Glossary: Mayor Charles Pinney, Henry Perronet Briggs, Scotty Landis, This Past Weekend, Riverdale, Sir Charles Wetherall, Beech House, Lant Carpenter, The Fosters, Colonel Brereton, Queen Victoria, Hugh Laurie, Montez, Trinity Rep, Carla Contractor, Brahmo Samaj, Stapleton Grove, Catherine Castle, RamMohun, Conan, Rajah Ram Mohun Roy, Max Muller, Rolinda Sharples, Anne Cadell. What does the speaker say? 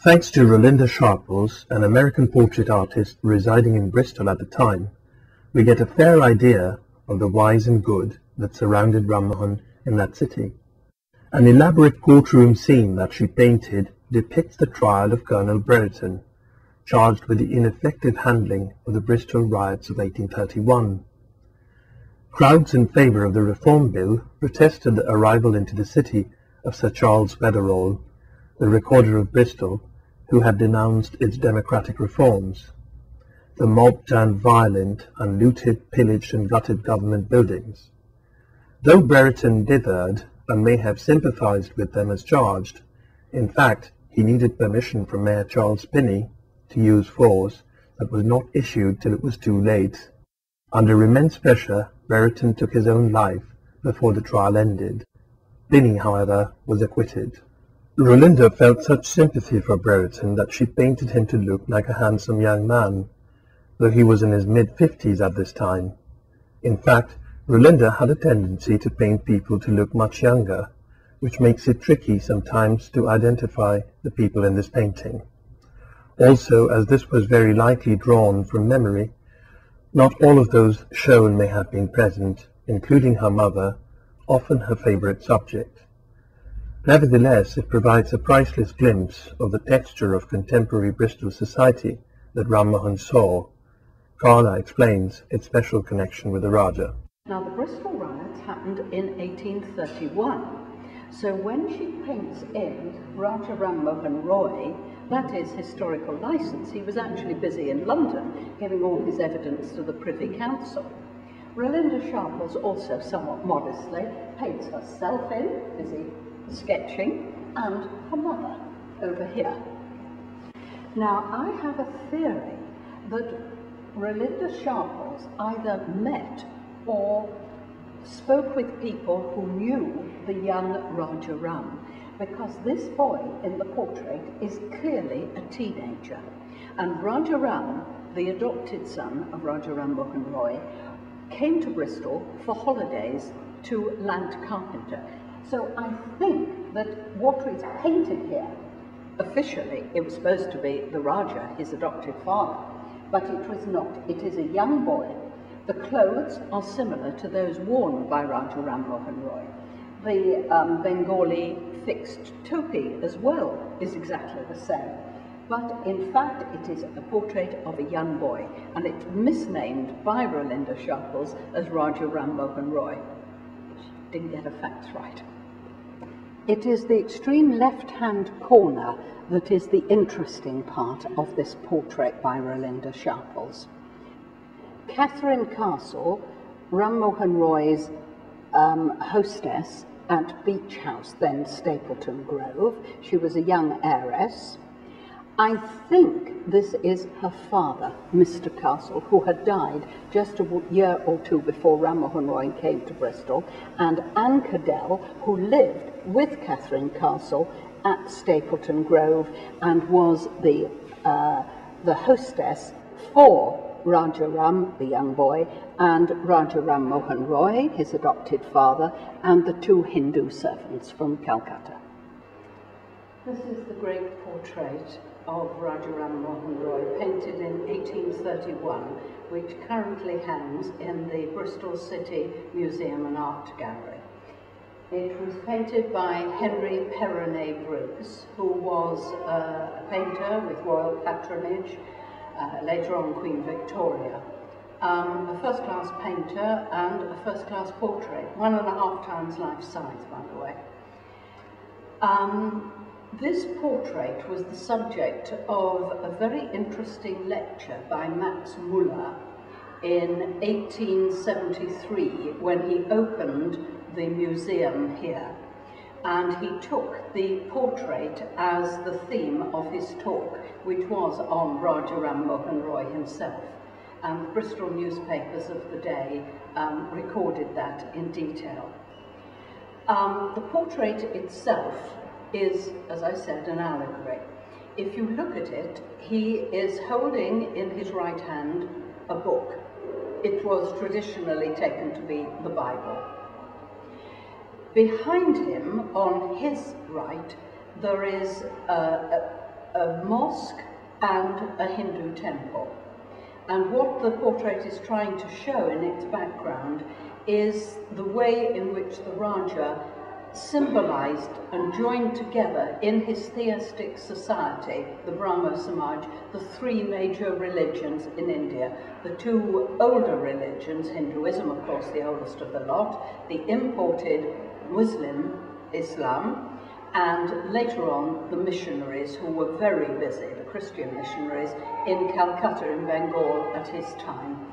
Thanks to Rolinda Sharples, an American portrait artist residing in Bristol at the time, we get a fair idea of the wise and good that surrounded Ram Mohun in that city. An elaborate courtroom scene that she painted depicts the trial of Colonel Brereton, charged with the ineffective handling of the Bristol riots of 1831. Crowds in favour of the Reform Bill protested the arrival into the city of Sir Charles Wetherall, the Recorder of Bristol, who had denounced its democratic reforms. The mob turned violent and looted, pillaged and gutted government buildings. Though Brereton dithered and may have sympathised with them as charged, in fact he needed permission from Mayor Charles Pinney to use force that was not issued till it was too late. Under immense pressure, Brereton took his own life before the trial ended. Pinney, however, was acquitted. Rolinda felt such sympathy for Brereton that she painted him to look like a handsome young man, though he was in his mid-50s at this time. In fact, Rolinda had a tendency to paint people to look much younger, which makes it tricky sometimes to identify the people in this painting. Also, as this was very likely drawn from memory, not all of those shown may have been present, including her mother, often her favourite subject. Nevertheless, it provides a priceless glimpse of the texture of contemporary Bristol society that Ram Mohun saw. Carla explains its special connection with the Rajah. Now, the Bristol riots happened in 1831, so when she paints in Rajah Ram Mohun Roy, that is historical license. He was actually busy in London giving all his evidence to the Privy Council. Rolinda Sharples also, somewhat modestly, paints herself in, busy sketching, and her mother over here. Now, I have a theory that Rolinda Sharples either met or spoke with people who knew the young Rajah Ram, because this boy in the portrait is clearly a teenager. And Rajah Ram, the adopted son of Rajah Ram Mohun Roy, came to Bristol for holidays to Lant Carpenter. So I think that what is painted here, officially it was supposed to be the Rajah, his adoptive father, but it was not. It is a young boy. The clothes are similar to those worn by Rajah Ram Mohun Roy. The Bengali fixed topi as well is exactly the same, but in fact it is a portrait of a young boy, and it's misnamed by Rolinda Sharples as Rajah Ram Mohun Roy. She didn't get her facts right. It is the extreme left-hand corner that is the interesting part of this portrait by Rolinda Sharples. Catherine Castle, Ram Mohun Roy's hostess at Beech House, then Stapleton Grove. She was a young heiress. I think this is her father, Mr. Castle, who had died just a year or two before Ram Mohun Roy came to Bristol, and Anne Cadell, who lived with Catherine Castle at Stapleton Grove and was the hostess for Rajah Ram, the young boy, and Rajah Ram Mohun Roy, his adopted father, and the two Hindu servants from Calcutta. This is the great portrait of Rajah Ram Mohun Roy, painted in 1831, which currently hangs in the Bristol City Museum and Art Gallery. It was painted by Henry Perronet Briggs, who was a painter with royal patronage, later on Queen Victoria, a first-class painter and a first-class portrait, 1.5 times life size, by the way. This portrait was the subject of a very interesting lecture by Max Muller in 1873 when he opened the museum here, and he took the portrait as the theme of his talk, which was on Rajah Ram Mohun Roy himself, and the Bristol newspapers of the day recorded that in detail. The portrait itself is, as I said, an allegory. If you look at it, he is holding in his right hand a book. It was traditionally taken to be the Bible. Behind him, on his right, there is a mosque and a Hindu temple. And what the portrait is trying to show in its background is the way in which the Rajah symbolized and joined together in his theistic society, the Brahmo Samaj, the three major religions in India, the two older religions, Hinduism, of course, the oldest of the lot, the imported Muslim Islam, and later on the missionaries who were very busy, the Christian missionaries in Calcutta in Bengal at his time.